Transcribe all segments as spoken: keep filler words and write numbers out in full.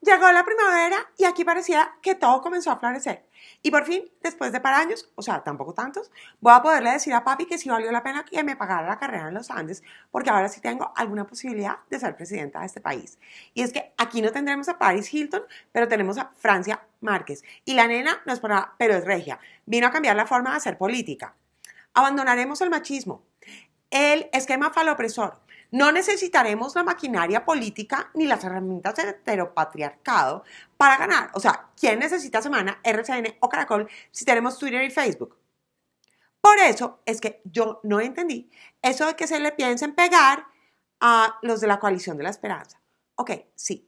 Llegó la primavera y aquí parecía que todo comenzó a florecer. Y por fin, después de par años, o sea, tampoco tantos, voy a poderle decir a papi que sí valió la pena que me pagara la carrera en los Andes, porque ahora sí tengo alguna posibilidad de ser presidenta de este país. Y es que aquí no tendremos a Paris Hilton, pero tenemos a Francia Márquez. Y la nena no es por nada, pero es regia. Vino a cambiar la forma de hacer política. Abandonaremos el machismo, el esquema falopresor. No necesitaremos la maquinaria política ni las herramientas de heteropatriarcado para ganar. O sea, ¿quién necesita Semana, R C N o Caracol si tenemos Twitter y Facebook? Por eso es que yo no entendí eso de que se le piensen pegar a los de la coalición de la esperanza. Ok, sí,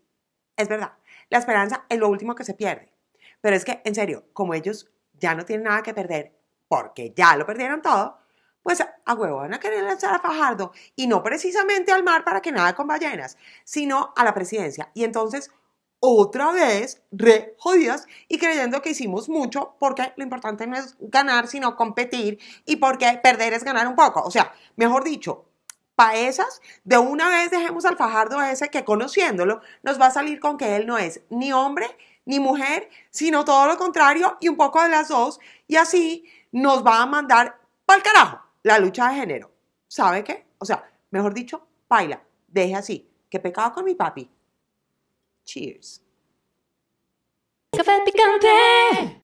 es verdad. La esperanza es lo último que se pierde. Pero es que, en serio, como ellos ya no tienen nada que perder porque ya lo perdieron todo, pues a huevo van a querer lanzar a Fajardo, y no precisamente al mar para que nada con ballenas, sino a la presidencia. Y entonces, otra vez, re jodidas y creyendo que hicimos mucho porque lo importante no es ganar, sino competir, y porque perder es ganar un poco. O sea, mejor dicho, para esas, de una vez dejemos al Fajardo ese que, conociéndolo, nos va a salir con que él no es ni hombre ni mujer, sino todo lo contrario y un poco de las dos, y así nos va a mandar pa'l carajo la lucha de género. ¿Sabe qué? O sea, mejor dicho, paila, deje así. Qué pecado con mi papi. Cheers. Café Picante.